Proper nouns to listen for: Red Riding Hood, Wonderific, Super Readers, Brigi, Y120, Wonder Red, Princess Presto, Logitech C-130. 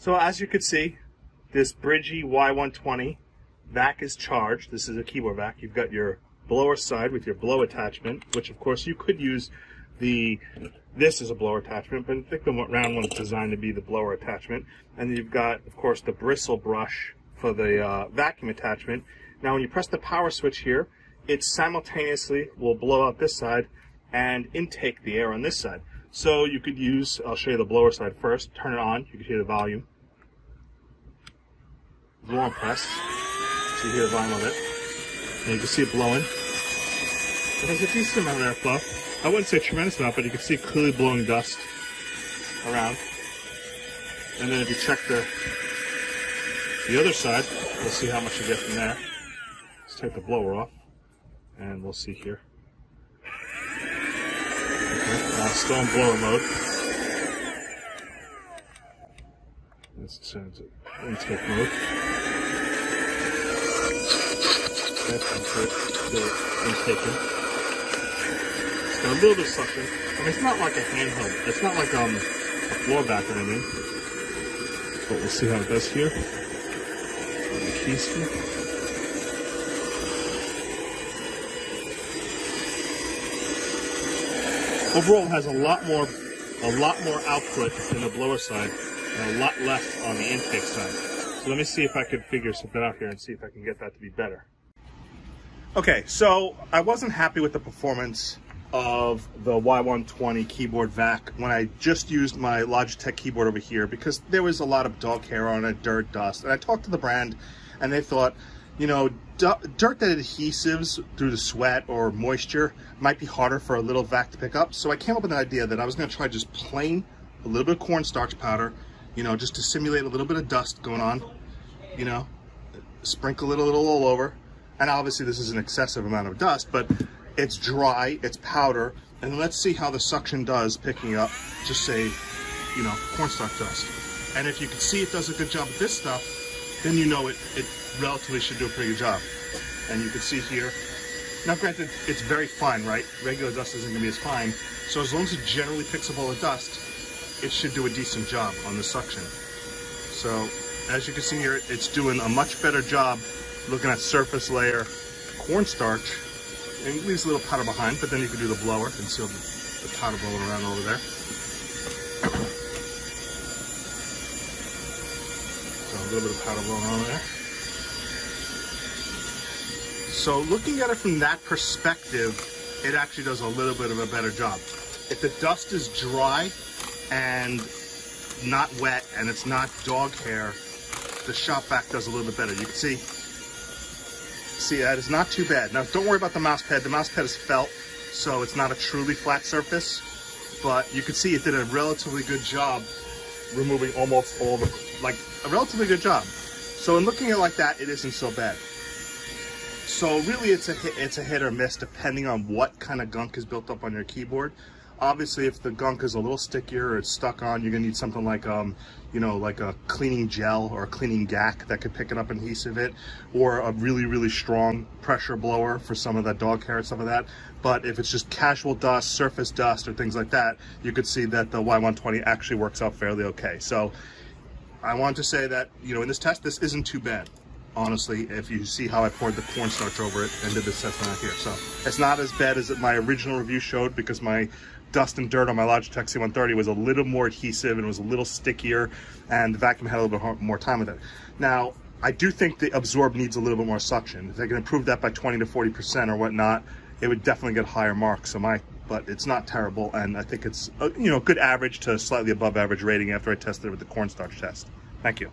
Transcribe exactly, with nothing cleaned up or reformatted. So as you can see, this Brigi Y one twenty vac is charged. This is a keyboard vac. You've got your blower side with your blow attachment, which of course you could use the, this is a blower attachment, but I think the round one's designed to be the blower attachment. And you've got, of course, the bristle brush for the uh, vacuum attachment. Now when you press the power switch here, it simultaneously will blow out this side and intake the air on this side. So you could use, I'll show you the blower side first, turn it on, you can hear the volume. Blow and press, so you hear the volume of it. And you can see it blowing. It has a decent amount of airflow. I wouldn't say tremendous amount, but you can see clearly blowing dust around. And then if you check the, the other side, we'll see how much you get from there. Let's take the blower off, and we'll see here. Uh, still in blower mode. Let's turn to intake mode. That's intake, still intaking. It's got a little bit of suction. I mean, it's not like a handheld. It's not like um, a floor back or anything. But we'll see how it does here. On the keys here. Overall, it has a lot more, a lot more output in the blower side, and a lot less on the intake side. So let me see if I can figure something out here and see if I can get that to be better. Okay, so I wasn't happy with the performance of the Y one twenty keyboard vac when I just used my Logitech keyboard over here because there was a lot of dog hair on it, dirt, dust, and I talked to the brand, and they thought, you know, dirt that adhesives through the sweat or moisture might be harder for a little vac to pick up. So I came up with an idea that I was going to try just plain, a little bit of cornstarch powder, you know, just to simulate a little bit of dust going on, you know, sprinkle it a little all over. And obviously this is an excessive amount of dust, but it's dry, it's powder. And let's see how the suction does picking up, just say, you know, cornstarch dust. And if you can see it does a good job with this stuff, then you know it, it relatively should do a pretty good job. And you can see here, now granted, it's very fine, right? Regular dust isn't gonna be as fine. So as long as it generally picks up all the dust, it should do a decent job on the suction. So as you can see here, it's doing a much better job looking at surface layer cornstarch, and it leaves a little powder behind, but then you can do the blower and see the, the powder blowing around over there. A little bit of powder blowing on there. So looking at it from that perspective, it actually does a little bit of a better job. If the dust is dry and not wet and it's not dog hair, the shop vac does a little bit better. You can see, see that is not too bad. Now don't worry about the mouse pad. The mouse pad is felt, so it's not a truly flat surface, but you can see it did a relatively good job removing almost all the, like a relatively good job. So in looking at it like that, it isn't so bad. So really it's a hit, it's a hit or miss depending on what kind of gunk is built up on your keyboard. Obviously if the gunk is a little stickier or it's stuck on, you're gonna need something like um, you know, like a cleaning gel or a cleaning gack that could pick it up and adhesive it, or a really, really strong pressure blower for some of that dog hair and some of that. But if it's just casual dust, surface dust or things like that, you could see that the Y one twenty actually works out fairly okay. So I want to say that, you know, in this test, this isn't too bad, honestly, if you see how I poured the cornstarch over it and did this test right here. So it's not as bad as my original review showed because my dust and dirt on my Logitech C one thirty was a little more adhesive and was a little stickier, and the vacuum had a little bit more time with it. Now, I do think the absorb needs a little bit more suction. If they can improve that by twenty to forty percent or whatnot, it would definitely get higher marks. So my, but it's not terrible, and I think it's a, you know, good average to slightly above average rating after I tested it with the cornstarch test. Thank you.